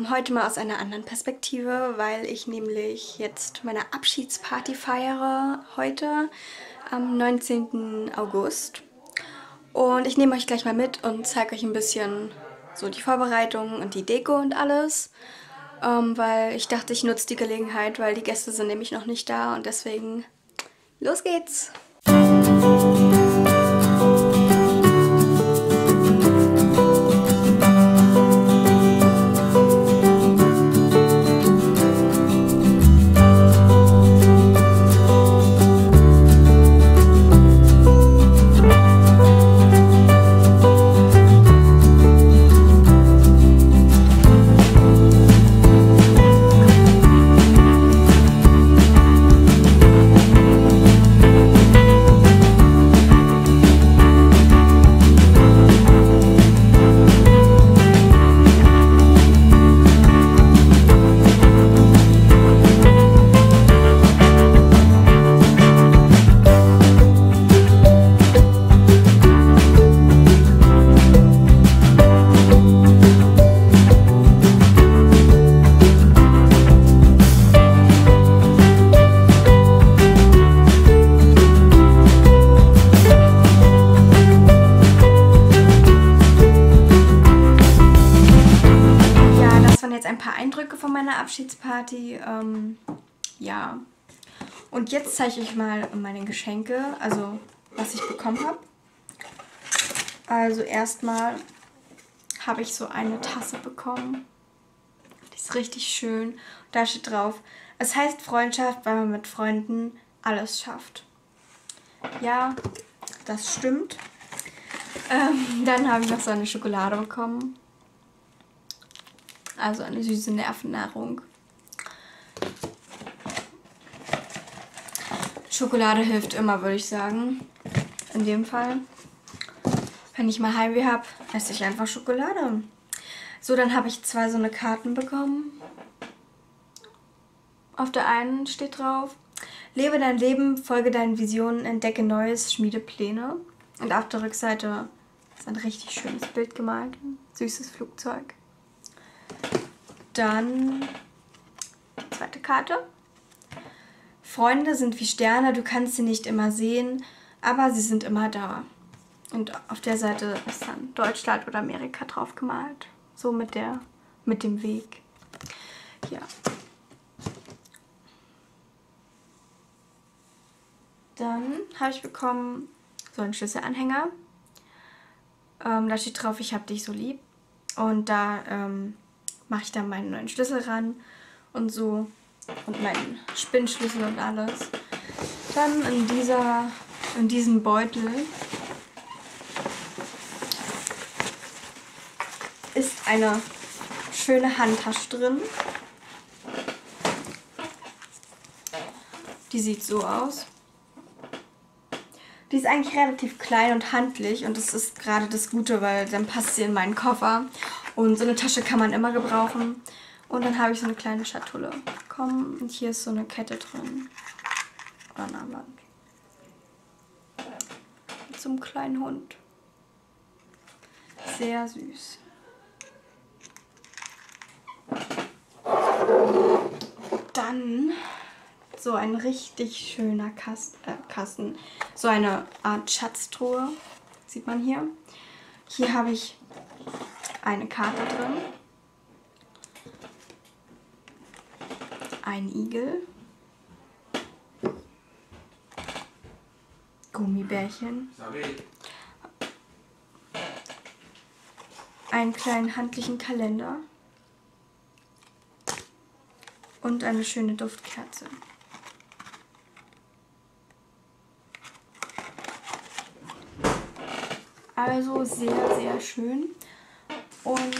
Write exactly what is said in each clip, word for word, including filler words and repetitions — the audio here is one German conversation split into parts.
Ähm, heute mal aus einer anderen Perspektive, weil ich nämlich jetzt meine Abschiedsparty feiere, heute am neunzehnten August. Und ich nehme euch gleich mal mit und zeige euch ein bisschen so die Vorbereitungen und die Deko und alles. Ähm, weil ich dachte, ich nutze die Gelegenheit, weil die Gäste sind nämlich noch nicht da und deswegen los geht's! Von meiner Abschiedsparty, ähm, ja. Und jetzt zeige ich euch mal meine Geschenke, also was ich bekommen habe. Also erstmal habe ich so eine Tasse bekommen. Die ist richtig schön. Da steht drauf, es heißt Freundschaft, weil man mit Freunden alles schafft. Ja, das stimmt. Ähm, dann habe ich noch so eine Schokolade bekommen. Also eine süße Nervennahrung. Schokolade hilft immer, würde ich sagen. In dem Fall. Wenn ich mal Heimweh habe, esse ich einfach Schokolade. So, dann habe ich zwei so eine Karten bekommen. Auf der einen steht drauf, lebe dein Leben, folge deinen Visionen, entdecke Neues, schmiede Pläne. Und auf der Rückseite ist ein richtig schönes Bild gemalt. Süßes Flugzeug. Dann die zweite Karte. Freunde sind wie Sterne, du kannst sie nicht immer sehen, aber sie sind immer da. Und auf der Seite ist dann Deutschland oder Amerika drauf gemalt. So mit, der, mit dem Weg. Ja. Dann habe ich bekommen so einen Schlüsselanhänger. Ähm, da steht drauf, ich habe dich so lieb. Und da... Ähm, mache ich dann meinen neuen Schlüssel ran und so und meinen Spinnschlüssel und alles. Dann in, dieser, in diesem Beutel ist eine schöne Handtasche drin. Die sieht so aus. Die ist eigentlich relativ klein und handlich und das ist gerade das Gute, weil dann passt sie in meinen Koffer. Und so eine Tasche kann man immer gebrauchen. Und dann habe ich so eine kleine Schatulle bekommen. Und hier ist so eine Kette drin. Oder ein Armband. Mit so einem kleinen Hund. Sehr süß. Dann so ein richtig schöner Kasten. Äh, Kasten. So eine Art Schatztruhe. Sieht man hier. Hier habe ich... eine Karte drin, ein Igel, Gummibärchen, einen kleinen handlichen Kalender und eine schöne Duftkerze. Also sehr, sehr schön. Und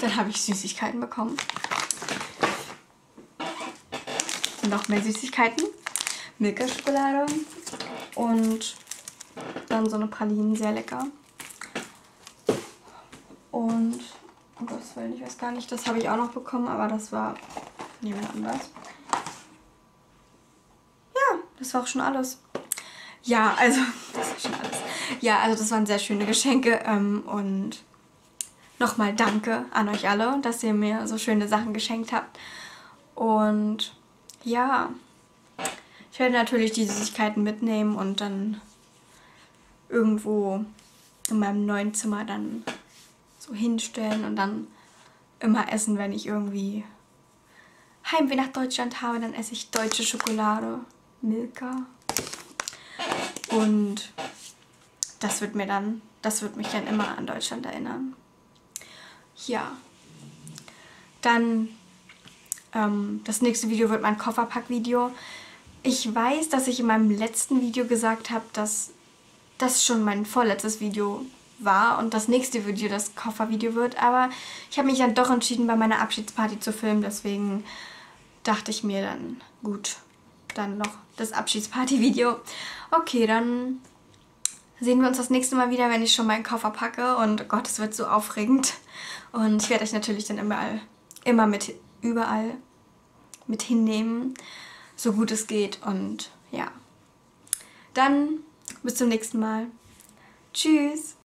dann habe ich Süßigkeiten bekommen. Noch mehr Süßigkeiten. Milka-Schokolade. Und dann so eine Pralinen, sehr lecker. Und, um Gottes Willen, ich weiß gar nicht, das habe ich auch noch bekommen, aber das war jemand anders. Ja, das war auch schon alles. Ja, also, das war schon alles. Ja, also das waren sehr schöne Geschenke ähm, und... nochmal danke an euch alle, dass ihr mir so schöne Sachen geschenkt habt. Und ja, ich werde natürlich die Süßigkeiten mitnehmen und dann irgendwo in meinem neuen Zimmer dann so hinstellen und dann immer essen, wenn ich irgendwie Heimweh nach Deutschland habe, dann esse ich deutsche Schokolade, Milka. Und das wird mir dann, das wird mich dann immer an Deutschland erinnern. Ja, dann ähm, das nächste Video wird mein Kofferpack-Video. Ich weiß, dass ich in meinem letzten Video gesagt habe, dass das schon mein vorletztes Video war und das nächste Video das Koffervideo wird, aber ich habe mich dann doch entschieden, bei meiner Abschiedsparty zu filmen, deswegen dachte ich mir dann, gut, dann noch das Abschiedsparty-Video. Okay, dann sehen wir uns das nächste Mal wieder, wenn ich schon meinen Koffer packe und oh Gott, es wird so aufregend und ich werde euch natürlich dann überall, immer mit, überall mit hinnehmen, so gut es geht und ja, dann bis zum nächsten Mal. Tschüss!